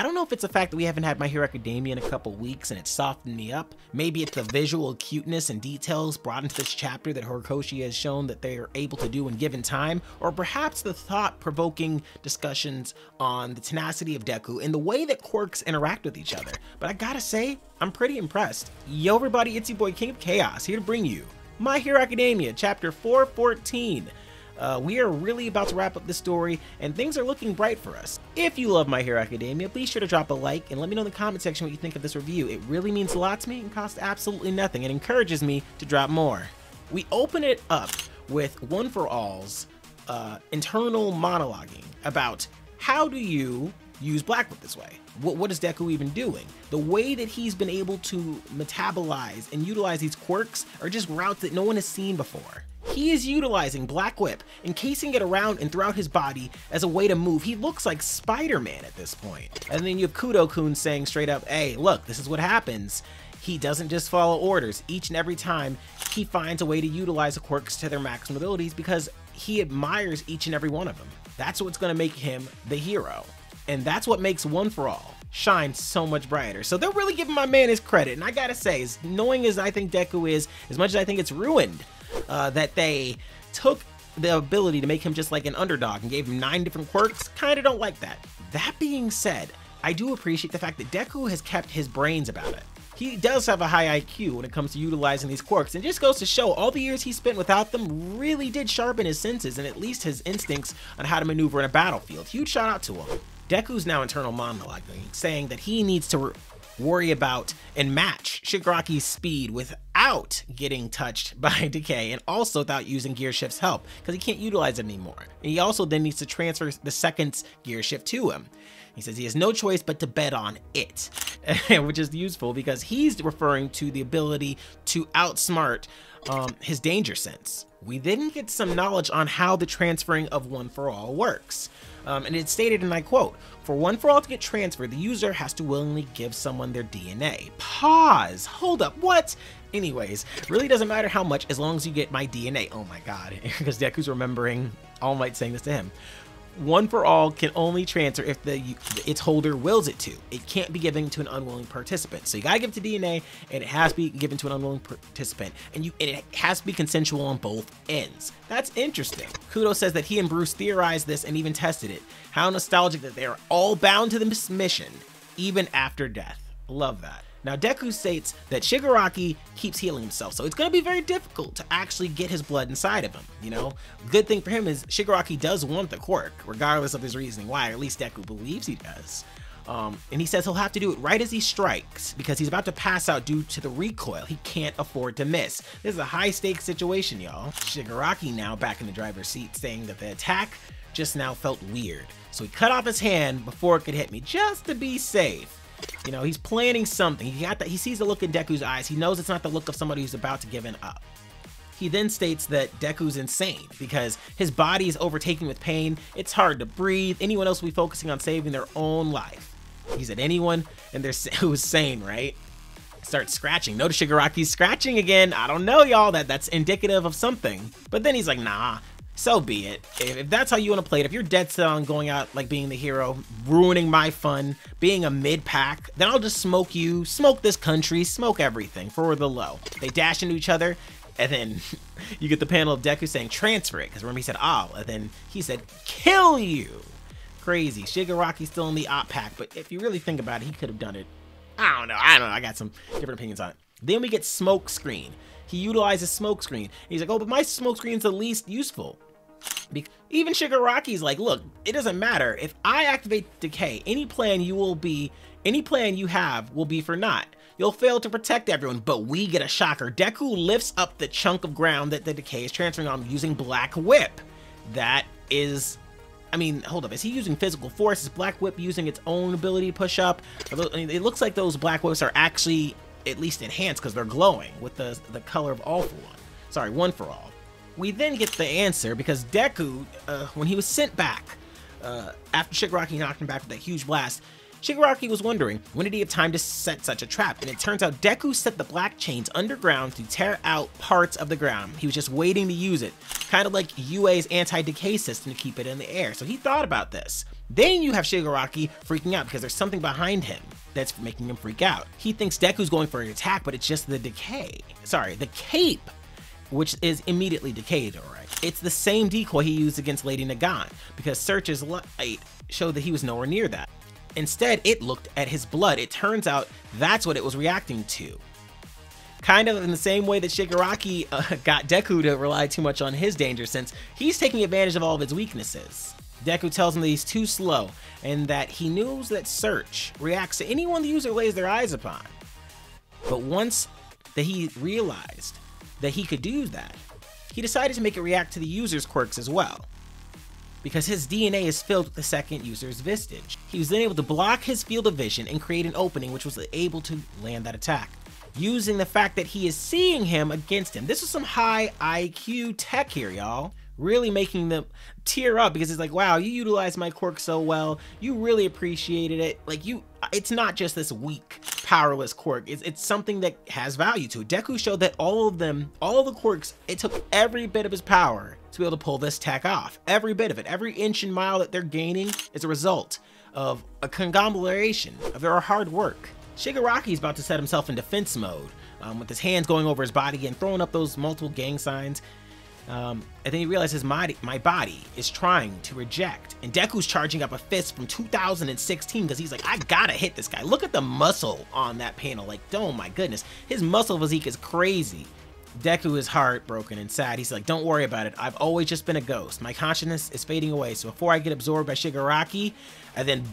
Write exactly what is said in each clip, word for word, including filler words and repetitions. I don't know if it's the fact that we haven't had My Hero Academia in a couple weeks and it softened me up. Maybe it's the visual cuteness and details brought into this chapter that Horikoshi has shown that they are able to do in given time, or perhaps the thought-provoking discussions on the tenacity of Deku and the way that quirks interact with each other. But I gotta say, I'm pretty impressed. Yo everybody, it's your boy King of Chaos, here to bring you My Hero Academia, chapter four fourteen. Uh, we are really about to wrap up this story, and things are looking bright for us. If you love My Hero Academia, please be sure to drop a like and let me know in the comment section what you think of this review. It really means a lot to me and costs absolutely nothing and encourages me to drop more. We open it up with One For All's uh, internal monologuing about how do you use Blackwood this way? What, what is Deku even doing? The way that he's been able to metabolize and utilize these quirks are just routes that no one has seen before. He is utilizing Black Whip, encasing it around and throughout his body as a way to move. He looks like Spider-Man at this point. And then you have Kudo-kun saying straight up, hey, look, this is what happens. He doesn't just follow orders. Each and every time, he finds a way to utilize the quirks to their maximum abilities because he admires each and every one of them. That's what's gonna make him the hero. And that's what makes One For All shine so much brighter. So they're really giving my man his credit. And I gotta say, as annoying as I think Deku is, as much as I think it's ruined, uh, that they took the ability to make him just like an underdog and gave him nine different quirks, kinda don't like that. That being said, I do appreciate the fact that Deku has kept his brains about it. He does have a high I Q when it comes to utilizing these quirks, and just goes to show all the years he spent without them really did sharpen his senses and at least his instincts on how to maneuver in a battlefield. Huge shout out to him. Deku's now internal monologuing, saying that he needs to worry about and match Shigaraki's speed without getting touched by Decay, and also without using Gearshift's help, because he can't utilize it anymore. And he also then needs to transfer the second's Gearshift to him. He says he has no choice but to bet on it, which is useful because he's referring to the ability to outsmart um, his danger sense. We then get some knowledge on how the transferring of One For All works. Um, and it's stated, and I quote, "For One For All to get transferred, the user has to willingly give someone their D N A." Pause. Hold up. What? Anyways, really doesn't matter how much as long as you get my D N A. Oh my God. Because Deku's remembering All Might saying this to him. One For All can only transfer if the its holder wills it to. It can't be given to an unwilling participant. So you gotta give it to D N A, and it has to be given to an unwilling participant, and you and it has to be consensual on both ends. That's interesting. Kudo says that he and Bruce theorized this and even tested it. How nostalgic that they are all bound to this mission, even after death. Love that. Now Deku states that Shigaraki keeps healing himself, so it's gonna be very difficult to actually get his blood inside of him, you know? Good thing for him is Shigaraki does want the quirk, regardless of his reasoning why, or at least Deku believes he does. Um, and he says he'll have to do it right as he strikes, because he's about to pass out due to the recoil. He can't afford to miss. This is a high-stakes situation, y'all. Shigaraki now back in the driver's seat, saying that the attack just now felt weird. So he cut off his hand before it could hit me, just to be safe. You know, he's planning something. He got that. He sees the look in Deku's eyes. He knows it's not the look of somebody who's about to give in up. He then states that Deku's insane because his body is overtaken with pain. It's hard to breathe. Anyone else will be focusing on saving their own life. He said anyone and they're who's sane, right? Starts scratching. Notice Shigaraki's scratching again. I don't know, y'all. That that's indicative of something. But then he's like, nah. So be it. If, if that's how you want to play it, if you're dead set on going out like being the hero, ruining my fun, being a mid-pack, then I'll just smoke you, smoke this country, smoke everything for the low. They dash into each other, and then you get the panel of Deku saying, transfer it, because remember he said, I'll, and then he said, kill you. Crazy. Shigaraki's still in the op pack, but if you really think about it, he could have done it. I don't know. I don't know. I got some different opinions on it. Then we get smoke screen. He utilizes smoke screen. He's like, oh, but my smoke screen's the least useful. Even Shigaraki's like, look, it doesn't matter. If I activate Decay, any plan you will be, any plan you have will be for naught. You'll fail to protect everyone, but we get a shocker. Deku lifts up the chunk of ground that the Decay is transferring on using Black Whip. That is, I mean, hold up, is he using physical force? Is Black Whip using its own ability to push up? I mean, it looks like those Black Whips are actually at least enhanced because they're glowing with the, the color of All For One. Sorry, One For All. We then get the answer because Deku, uh, when he was sent back, uh, after Shigaraki knocked him back with that huge blast, Shigaraki was wondering, when did he have time to set such a trap? And it turns out Deku set the black chains underground to tear out parts of the ground. He was just waiting to use it, kind of like U A's anti-decay system to keep it in the air. So he thought about this. Then you have Shigaraki freaking out because there's something behind him that's making him freak out. He thinks Deku's going for an attack, but it's just the decay. Sorry, the cape, which is immediately decayed, all right. It's the same decoy he used against Lady Nagant, because Search's light showed that he was nowhere near that. Instead, it looked at his blood. It turns out that's what it was reacting to. Kind of in the same way that Shigaraki uh, got Deku to rely too much on his danger sense, he's taking advantage of all of his weaknesses. Deku tells him that he's too slow and that he knows that Search reacts to anyone the user lays their eyes upon. But once that he realized that he could do that, he decided to make it react to the user's quirks as well, because his D N A is filled with the second user's vestige. He was then able to block his field of vision and create an opening which was able to land that attack, using the fact that he is seeing him against him. This is some high I Q tech here, y'all. Really making them tear up because it's like, wow, you utilized my quirk so well. You really appreciated it. Like you, it's not just this weak, powerless quirk. It's, it's something that has value to it. Deku showed that all of them, all the quirks, it took every bit of his power to be able to pull this tech off. Every bit of it, every inch and mile that they're gaining is a result of a conglomeration of their hard work. Shigaraki's about to set himself in defense mode um, with his hands going over his body and throwing up those multiple gang signs. Um, and then he realizes my, my body is trying to reject. And Deku's charging up a fist from two thousand sixteen because he's like, I gotta hit this guy. Look at the muscle on that panel. Like, oh my goodness. His muscle physique is crazy. Deku is heartbroken and sad. He's like, don't worry about it. I've always just been a ghost. My consciousness is fading away. So before I get absorbed by Shigaraki, and then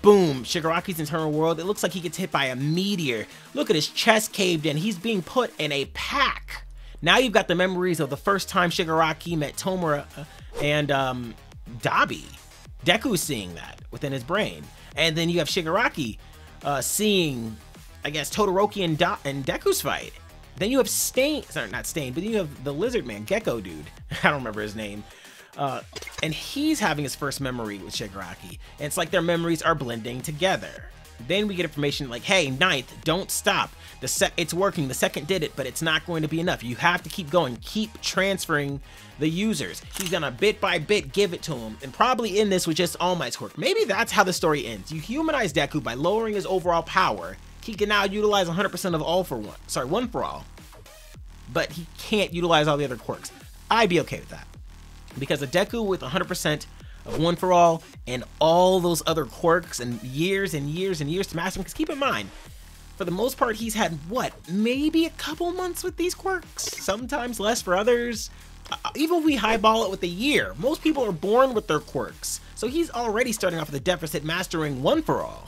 boom, Shigaraki's internal world, it looks like he gets hit by a meteor. Look at his chest caved in. He's being put in a pack. Now you've got the memories of the first time Shigaraki met Tomura and um, Dabi. Deku's seeing that within his brain. And then you have Shigaraki uh, seeing, I guess, Todoroki and, da and Deku's fight. Then you have Stain, sorry, not Stain, but then you have the lizard man, Gekko Dude. I don't remember his name. Uh, and he's having his first memory with Shigaraki. And it's like their memories are blending together. Then we get information like, hey, ninth, don't stop. The se it's working. The second did it, but it's not going to be enough. You have to keep going. Keep transferring the users. He's gonna bit by bit give it to him, and probably end this with just All Might's quirk. Maybe that's how the story ends. You humanize Deku by lowering his overall power. He can now utilize one hundred percent of all for one. Sorry, one for all. But he can't utilize all the other quirks. I'd be okay with that, because a Deku with one hundred percent of One For All and all those other quirks and years and years and years to master them, because keep in mind, for the most part, he's had what, maybe a couple months with these quirks, sometimes less for others. Uh, even if we highball it with a year, most people are born with their quirks, so he's already starting off with a deficit mastering One For All.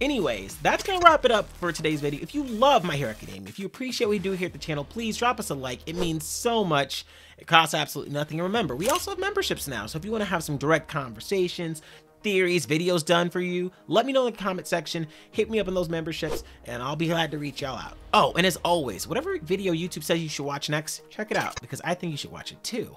Anyways, that's gonna wrap it up for today's video. If you love My Hero Academia, if you appreciate what we do here at the channel, please drop us a like. It means so much. It costs absolutely nothing. And remember, we also have memberships now. So if you want to have some direct conversations, theories, videos done for you, let me know in the comment section. Hit me up in those memberships, and I'll be glad to reach y'all out. Oh, and as always, whatever video YouTube says you should watch next, check it out, because I think you should watch it too.